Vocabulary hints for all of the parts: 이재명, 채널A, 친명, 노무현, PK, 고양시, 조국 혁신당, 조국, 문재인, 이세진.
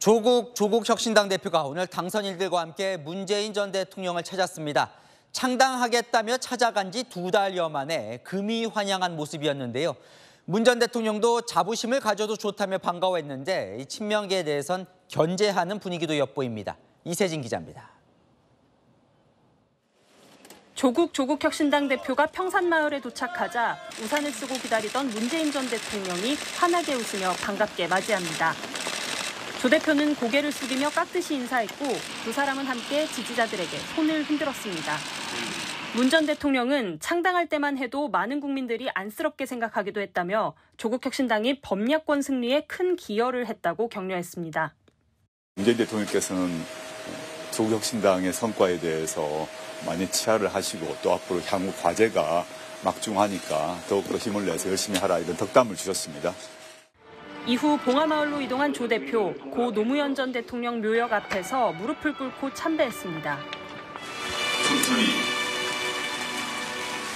조국 혁신당 대표가 오늘 당선인들과 함께 문재인 전 대통령을 찾았습니다. 창당하겠다며 찾아간 지 2달여 만에 금이 환영한 모습이었는데요. 문 전 대통령도 자부심을 가져도 좋다며 반가워했는데 이 친명계에 대해선 견제하는 분위기도 엿보입니다. 이세진 기자입니다. 조국 혁신당 대표가 평산마을에 도착하자 우산을 쓰고 기다리던 문재인 전 대통령이 환하게 웃으며 반갑게 맞이합니다. 조 대표는 고개를 숙이며 깍듯이 인사했고 두 사람은 함께 지지자들에게 손을 흔들었습니다. 문 전 대통령은 창당할 때만 해도 많은 국민들이 안쓰럽게 생각하기도 했다며 조국 혁신당이 범야권 승리에 큰 기여를 했다고 격려했습니다. 문재인 대통령께서는 조국 혁신당의 성과에 대해서 많이 치하를 하시고 또 앞으로 향후 과제가 막중하니까 더욱더 힘을 내서 열심히 하라 이런 덕담을 주셨습니다. 이후 봉하마을로 이동한 조 대표, 고 노무현 전 대통령 묘역 앞에서 무릎을 꿇고 참배했습니다. 틈틈이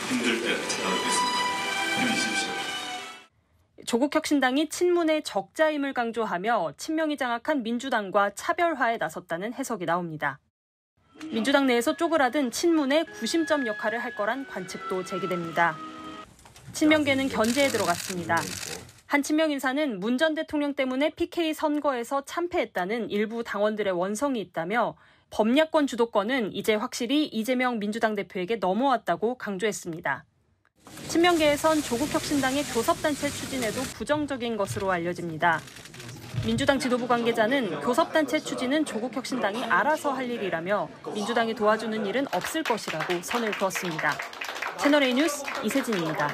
힘들 때 찾아뵙겠습니다. 조국 혁신당이 친문의 적자임을 강조하며 친명이 장악한 민주당과 차별화에 나섰다는 해석이 나옵니다. 민주당 내에서 쪼그라든 친문의 구심점 역할을 할 거란 관측도 제기됩니다. 친명계는 견제에 들어갔습니다. 한 친명 인사는 문 전 대통령 때문에 PK 선거에서 참패했다는 일부 당원들의 원성이 있다며 범야권 주도권은 이제 확실히 이재명 민주당 대표에게 넘어왔다고 강조했습니다. 친명계에선 조국 혁신당의 교섭단체 추진에도 부정적인 것으로 알려집니다. 민주당 지도부 관계자는 교섭단체 추진은 조국 혁신당이 알아서 할 일이라며 민주당이 도와주는 일은 없을 것이라고 선을 그었습니다. 채널A 뉴스 이세진입니다.